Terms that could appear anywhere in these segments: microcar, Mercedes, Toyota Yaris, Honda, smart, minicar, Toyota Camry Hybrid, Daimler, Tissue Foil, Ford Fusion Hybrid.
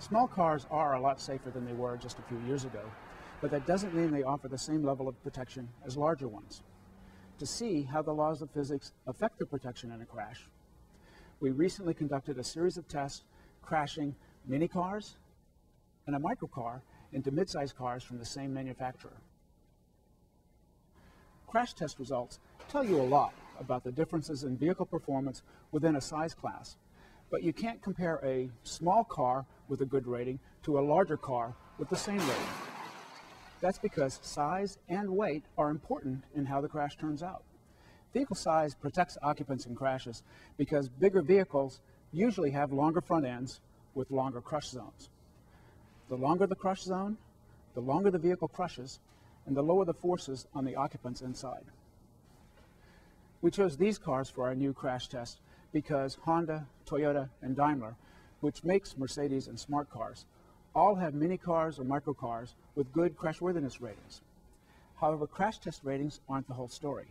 Small cars are a lot safer than they were just a few years ago, but that doesn't mean they offer the same level of protection as larger ones. To see how the laws of physics affect the protection in a crash, we recently conducted a series of tests crashing mini cars and a microcar into mid-sized cars from the same manufacturer. Crash test results tell you a lot about the differences in vehicle performance within a size class, but you can't compare a small car with a good rating to a larger car with the same rating. That's because size and weight are important in how the crash turns out. Vehicle size protects occupants in crashes because bigger vehicles usually have longer front ends with longer crush zones. The longer the crush zone, the longer the vehicle crushes, and the lower the forces on the occupants inside. We chose these cars for our new crash test because Honda, Toyota, and Daimler, which makes Mercedes and smart cars, all have mini cars or microcars with good crashworthiness ratings. However, crash test ratings aren't the whole story.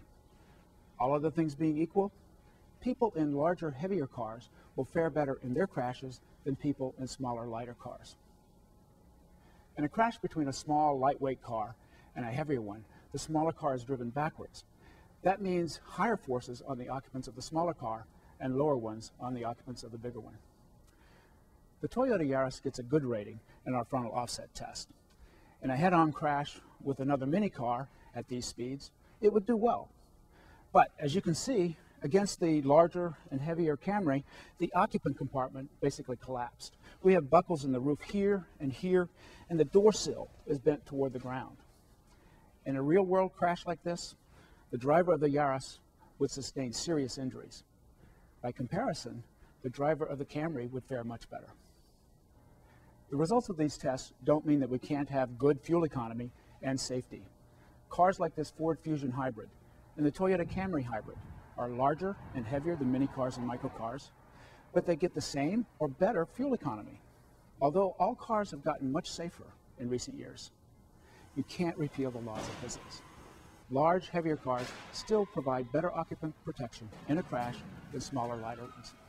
All other things being equal, people in larger, heavier cars will fare better in their crashes than people in smaller, lighter cars. In a crash between a small, lightweight car and a heavier one, the smaller car is driven backwards. That means higher forces on the occupants of the smaller car and lower ones on the occupants of the bigger one. The Toyota Yaris gets a good rating in our frontal offset test. In a head-on crash with another mini car at these speeds, it would do well. But as you can see, against the larger and heavier Camry, the occupant compartment basically collapsed. We have buckles in the roof here and here, and the door sill is bent toward the ground. In a real-world crash like this, the driver of the Yaris would sustain serious injuries. By comparison, the driver of the Camry would fare much better. The results of these tests don't mean that we can't have good fuel economy and safety. Cars like this Ford Fusion Hybrid and the Toyota Camry Hybrid are larger and heavier than mini cars and microcars, but they get the same or better fuel economy. Although all cars have gotten much safer in recent years, you can't repeal the laws of physics. Large, heavier cars still provide better occupant protection in a crash than smaller, lighter ones.